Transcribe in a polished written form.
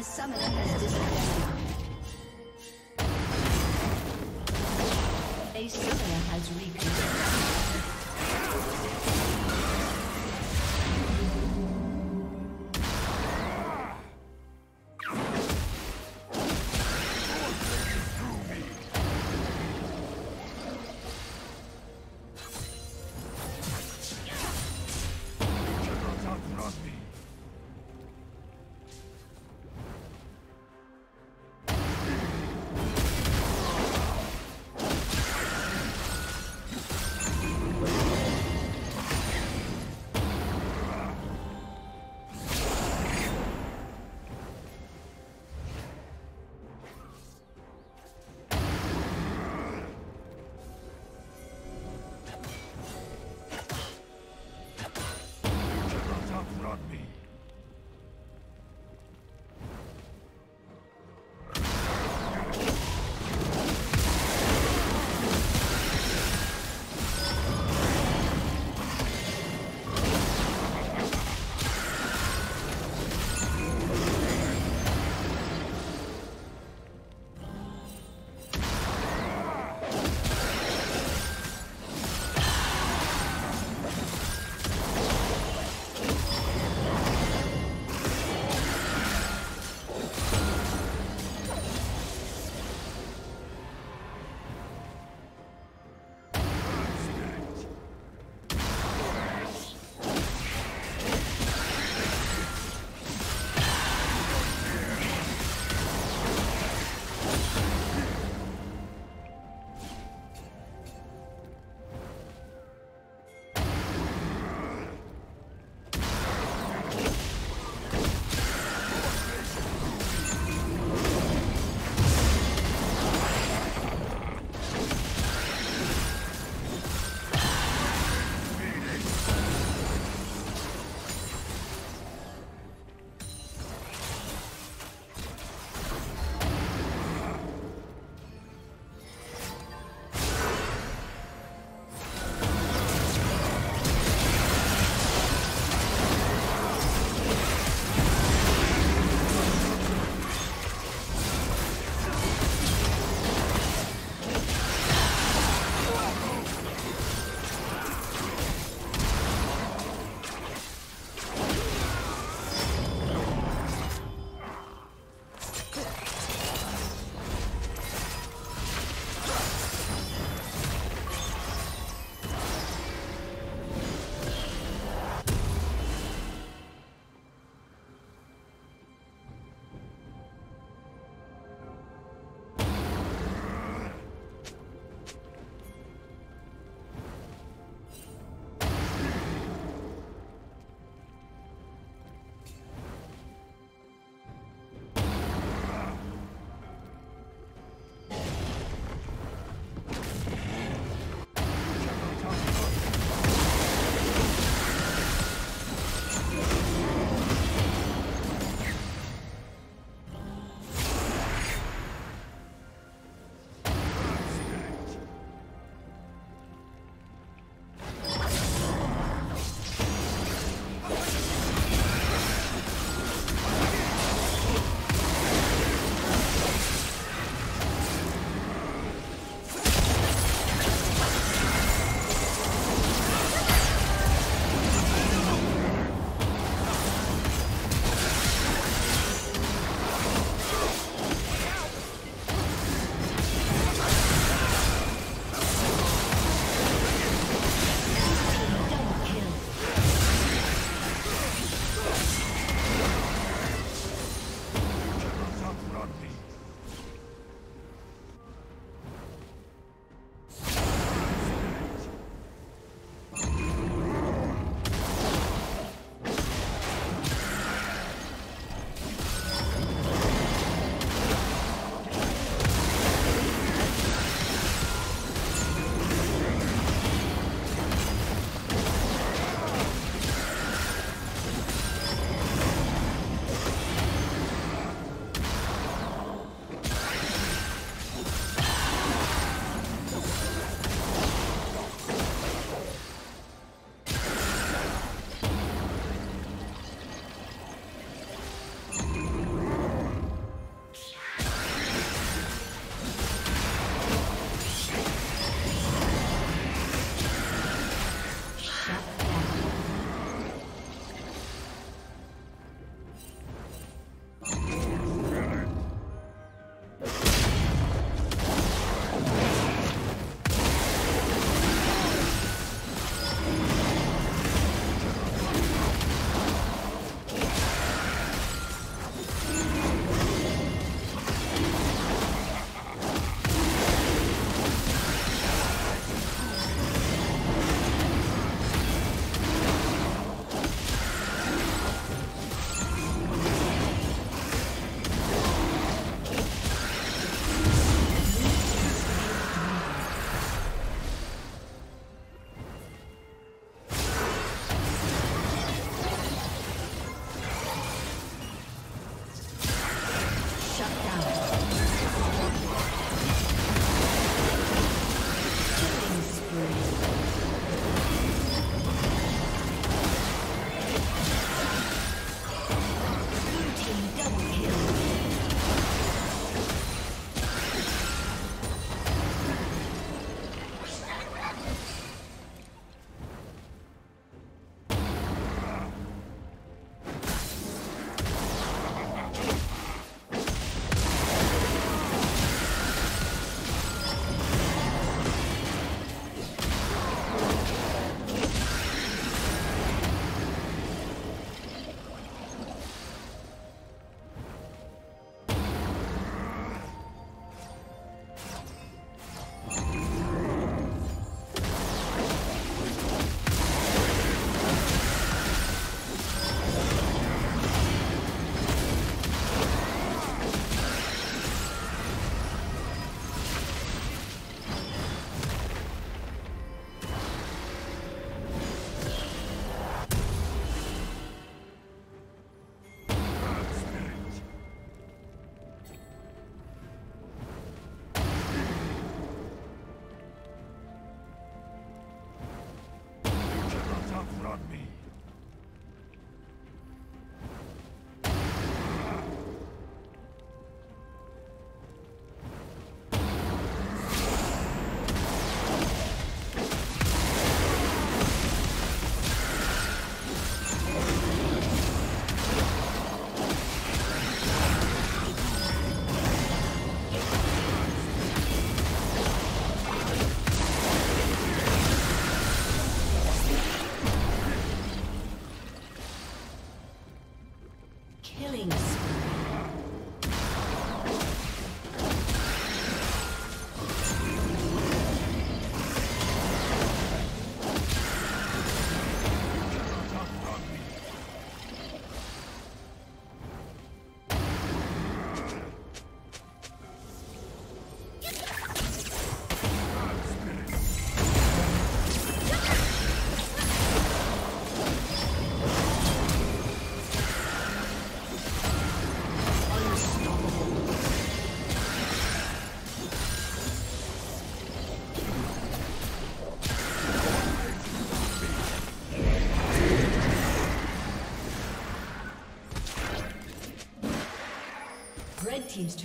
A summoner has disconnected. A summoner has reconnected.